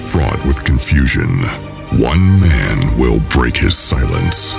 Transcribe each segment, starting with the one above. fraught with confusion, one man will break his silence.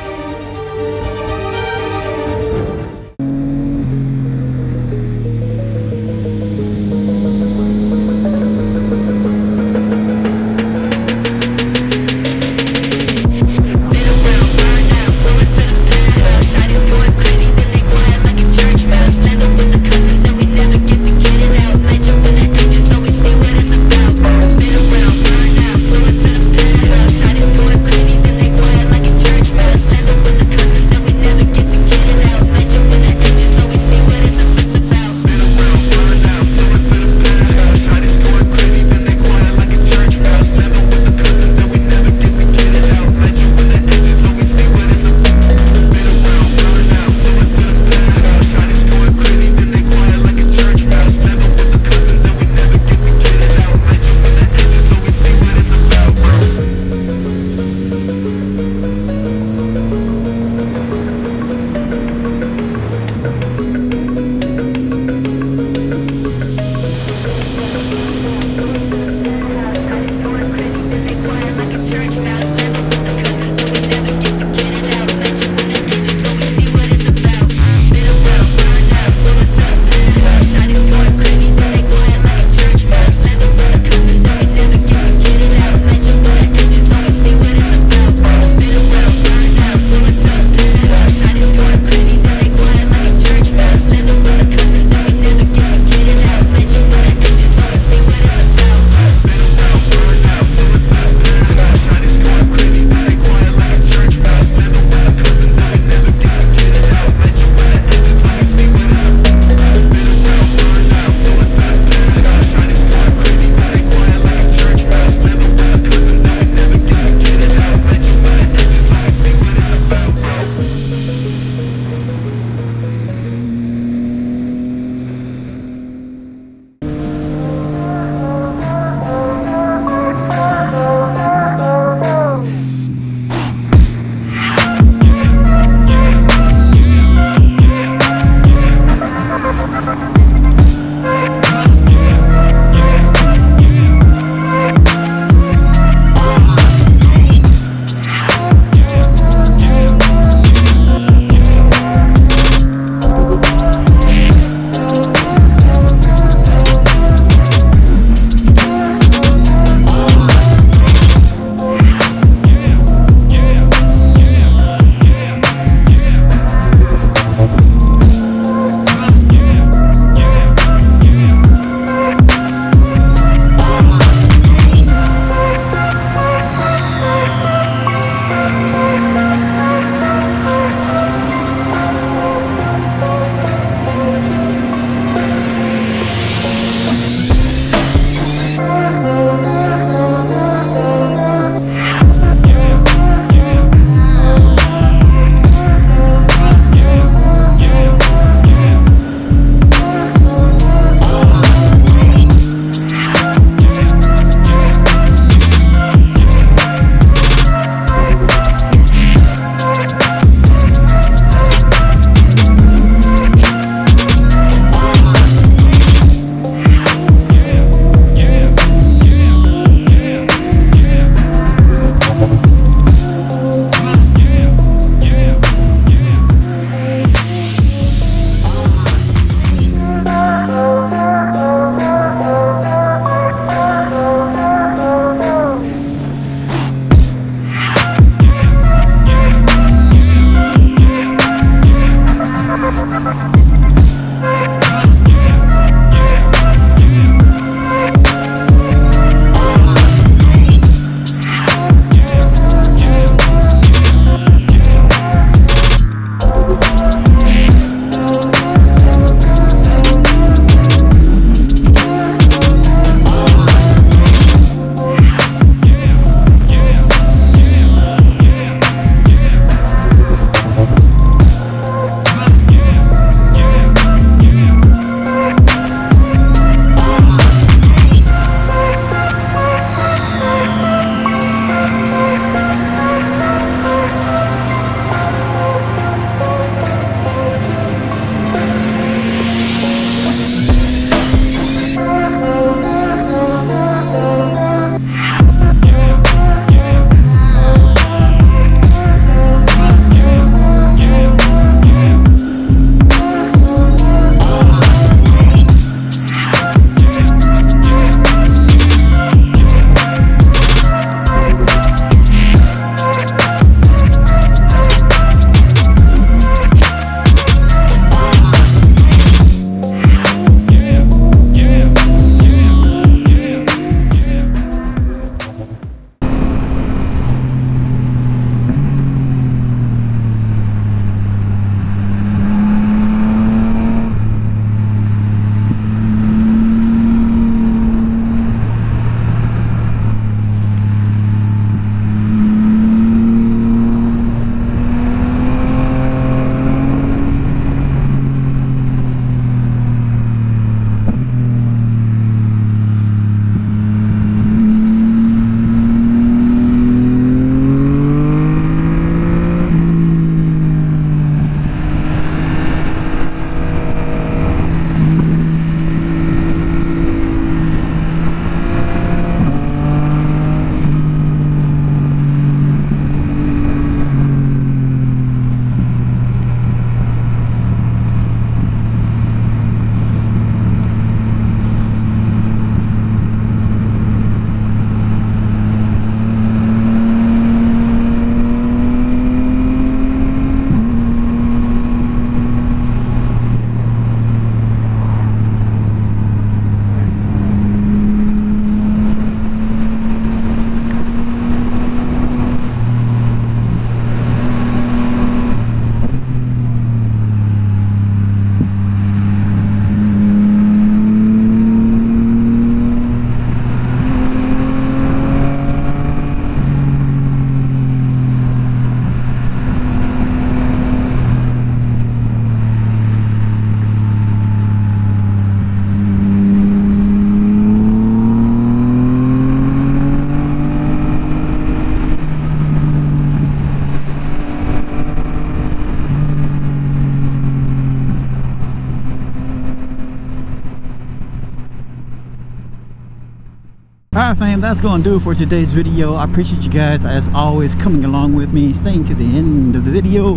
Alright fam, that's gonna do it for today's video. I appreciate you guys as always coming along with me, staying to the end of the video.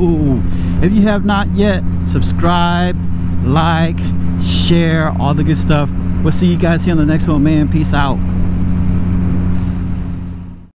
If you have not yet, subscribe, like, share, all the good stuff. We'll see you guys here on the next one, man. Peace out.